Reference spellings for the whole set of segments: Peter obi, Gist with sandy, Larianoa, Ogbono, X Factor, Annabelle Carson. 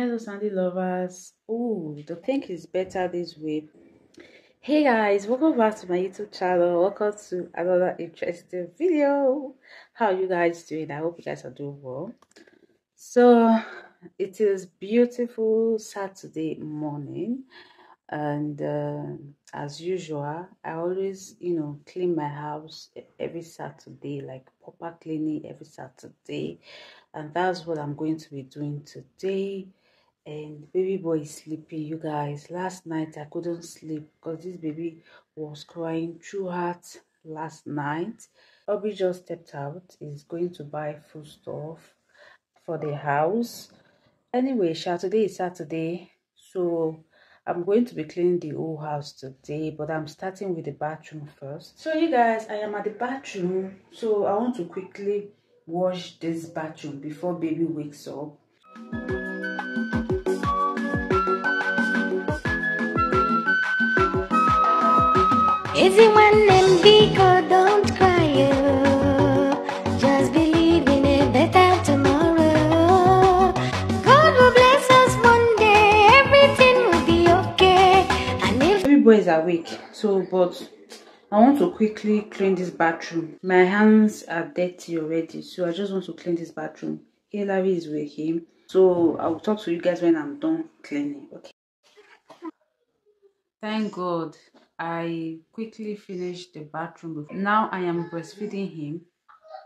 Hello Sandy lovers. Oh, the pink is better this way. Hey guys, welcome back to my YouTube channel. Welcome to another interesting video. How are you guys doing? I hope you guys are doing well. So it is beautiful Saturday morning, and as usual, I always clean my house every Saturday, like proper cleaning every Saturday, and that's what I'm going to be doing today. And baby boy is sleeping, you guys. Last night I couldn't sleep because this baby was crying throughout last night. Obi just stepped out. He's going to buy food stuff for the house. Anyway, today is Saturday, so I'm going to be cleaning the whole house today, but I'm starting with the bathroom first. So you guys, I am at the bathroom, so I want to quickly wash this bathroom before baby wakes up. Is it one name big or don't cry? Just believe in a better tomorrow. God will bless us one day, everything will be okay. And if everybody's awake, so but I want to quickly clean this bathroom. My hands are dirty already, so I just want to clean this bathroom. Hilary is with him, so I'll talk to you guys when I'm done cleaning. Okay. Thank God I quickly finished the bathroom. Now I am breastfeeding him,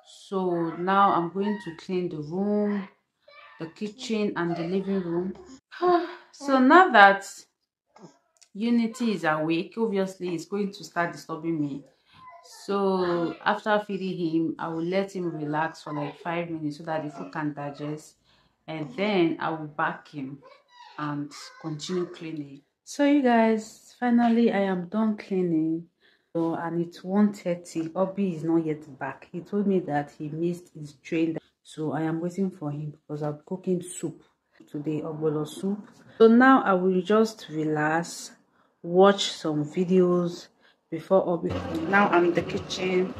so now I'm going to clean the room, the kitchen, and the living room. So now that Unity is awake, obviously he's going to start disturbing me, so after feeding him I will let him relax for like 5 minutes so that the food can digest, and then I will back him and continue cleaning. So you guys, finally I am done cleaning. So and it's 1:30. Obi is not yet back. He told me that he missed his train, so I am waiting for him because I'm cooking soup today, Ogbono soup. So now I will just relax, watch some videos before Obi. Now I'm in the kitchen.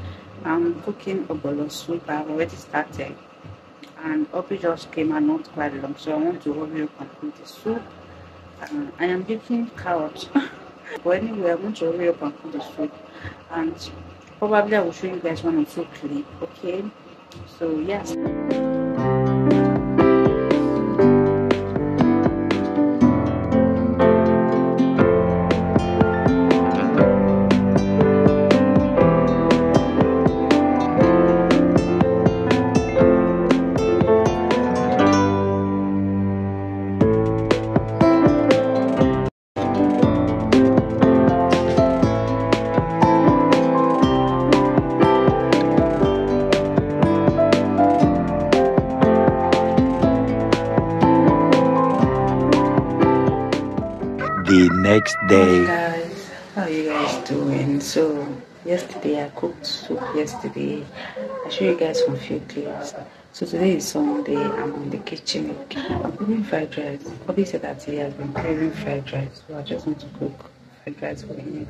I'm cooking Ogbono soup. I've already started, and Obi just came and not quite long, so I want to hurry up and cook the soup. I am baking carrots, but anyway, I want to hurry up and cook the soup, and probably I will show you guys when I'm so clean. Okay, so yes. The next day. Hey guys, how are you guys doing? So yesterday I cooked soup. Yesterday I show you guys some few clips. So today is Sunday. I'm in the kitchen. I'm cooking fried rice. Obi said that he has been craving fried rice, so I just want to cook fried rice for him.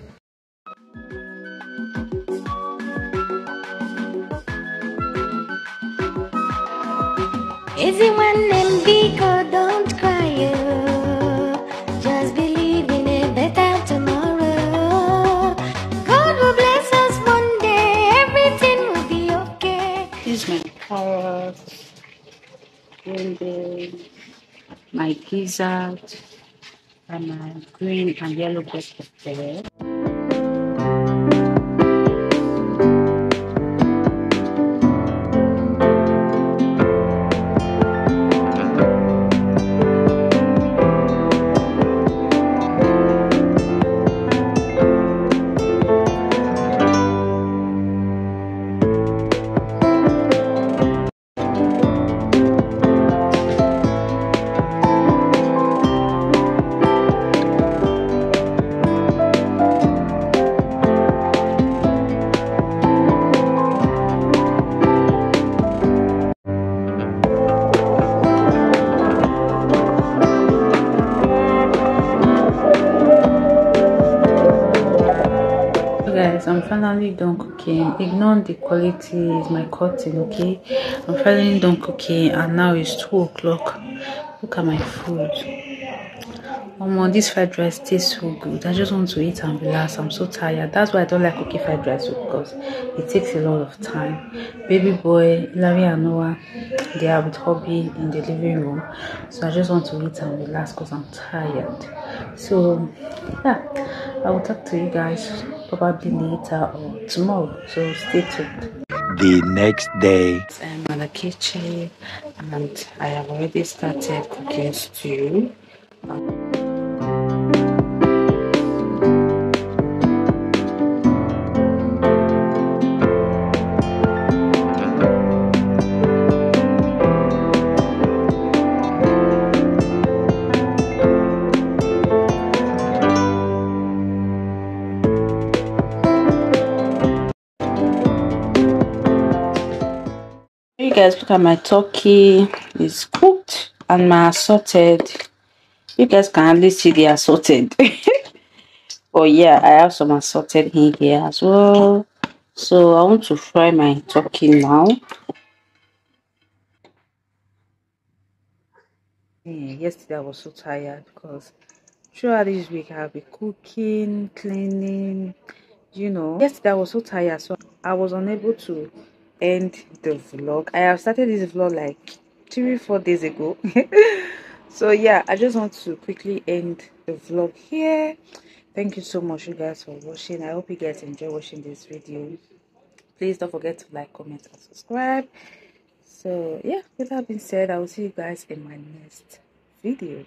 Is it one name big or don't cry? My gizzard and my green and yellow breast of there. I'm finally done cooking. Ignore the quality, is my cotton, okay? I'm finally done cooking, and now it's 2 o'clock. Look at my food. Omo, this fried rice tastes so good. I just want to eat and relax. I'm so tired. That's why I don't like cooking fried rice, because it takes a lot of time. Baby boy, Larianoa, they are with hubby in the living room. So I just want to eat and relax because I'm tired. So yeah, I will talk to you guys probably later or tomorrow. So stay tuned. The next day, I'm in the kitchen and I have already started cooking stew. Guys, look at my turkey. It's cooked and my assorted. You guys can at least see the assorted. Oh yeah, I have some assorted in here as well. So I want to fry my turkey now. Yesterday I was so tired because throughout this week I've been cooking, cleaning, you know. Yesterday I was so tired, so I was unable to end the vlog. I have started this vlog like 3-4 days ago. So yeah, I just want to quickly end the vlog here. Thank you so much, you guys, for watching. I hope you guys enjoy watching this video. Please don't forget to like, comment and subscribe. So yeah, with that being said, I will see you guys in my next video.